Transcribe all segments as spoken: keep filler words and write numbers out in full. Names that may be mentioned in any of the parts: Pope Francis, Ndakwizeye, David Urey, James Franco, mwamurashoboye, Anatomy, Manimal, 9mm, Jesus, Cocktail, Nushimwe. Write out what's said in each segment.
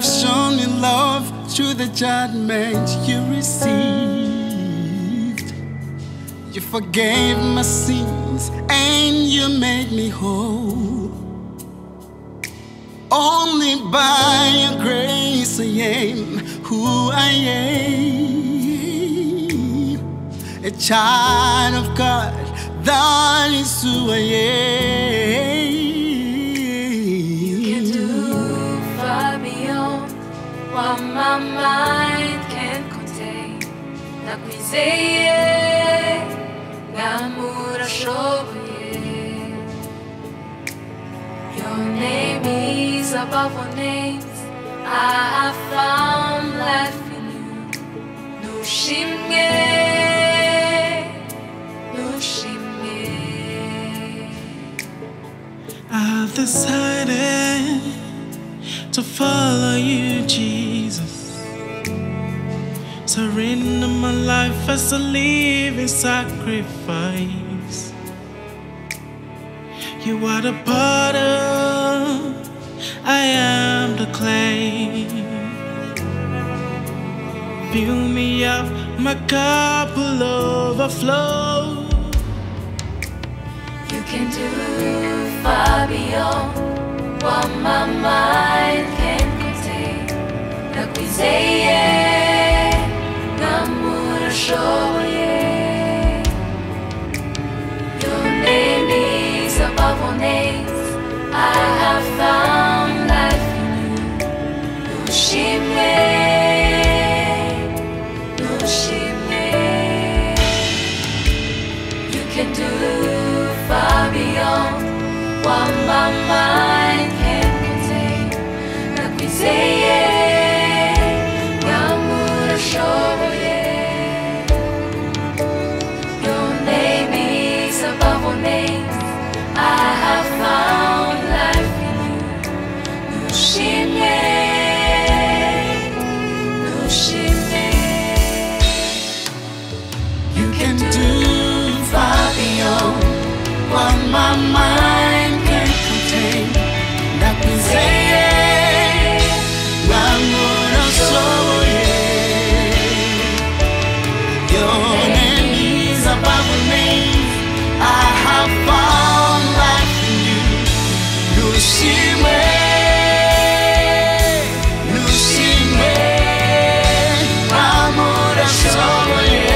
have shown me love through the judgment you received. You forgave my sins and you made me whole. Only by your grace I am who I am. A child of God, that is who I am. You can do far beyond what my mind can contain. Ndakwizeye, mwamurashoboye. Your name is above all names. I have found life in you. Nushimwe, Nushimwe. I've decided to follow you, Jesus. Surrender my life as a living sacrifice. You are the potter, I am the clay. Fill me up, my cup will overflow. You can do far beyond what my mind can contain. Ndakwizeye, mwamurashoboye. Your name is above all names. I have found life in you. Nushimwe, Nushimwe. You can do far beyond what my mind can contain. Ndakwizeye, mwamurashoboye. Your name is above all names. I have found my mind can't contain. Ndakwizeye, mwamurashoboye. Your name is above all names. I have found life in you. Nushimwe, Nushimwe, mwamurashoboye.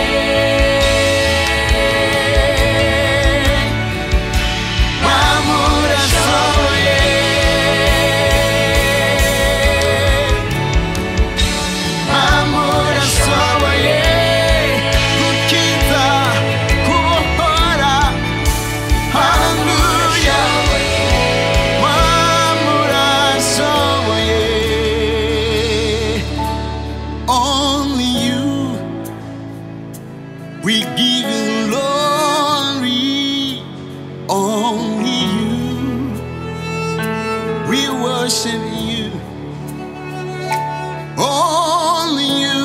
We give you glory, only you. We worship you, only you.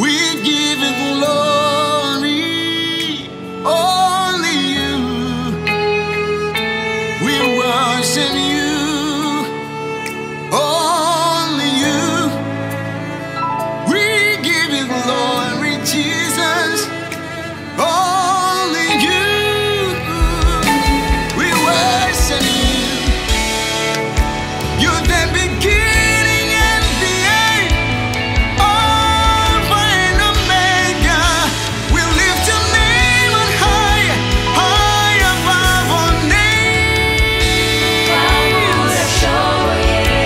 We give you glory, only you. We worship you, only you. We give you glory, Jesus, only you. We worship you. You're the beginning and the end, Alpha and Omega. We lift your name on high, high above all names. Mwamurashoboye,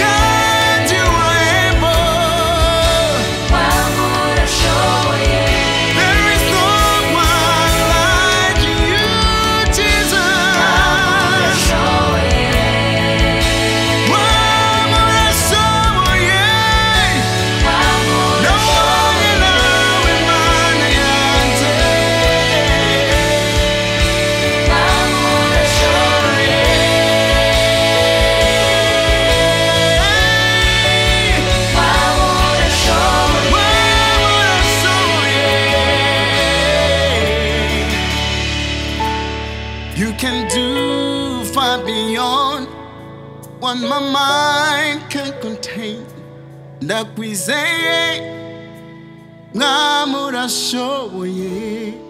God, you are able. You can do far beyond what my mind can contain. Ndakwizeye, mwamurashoboye.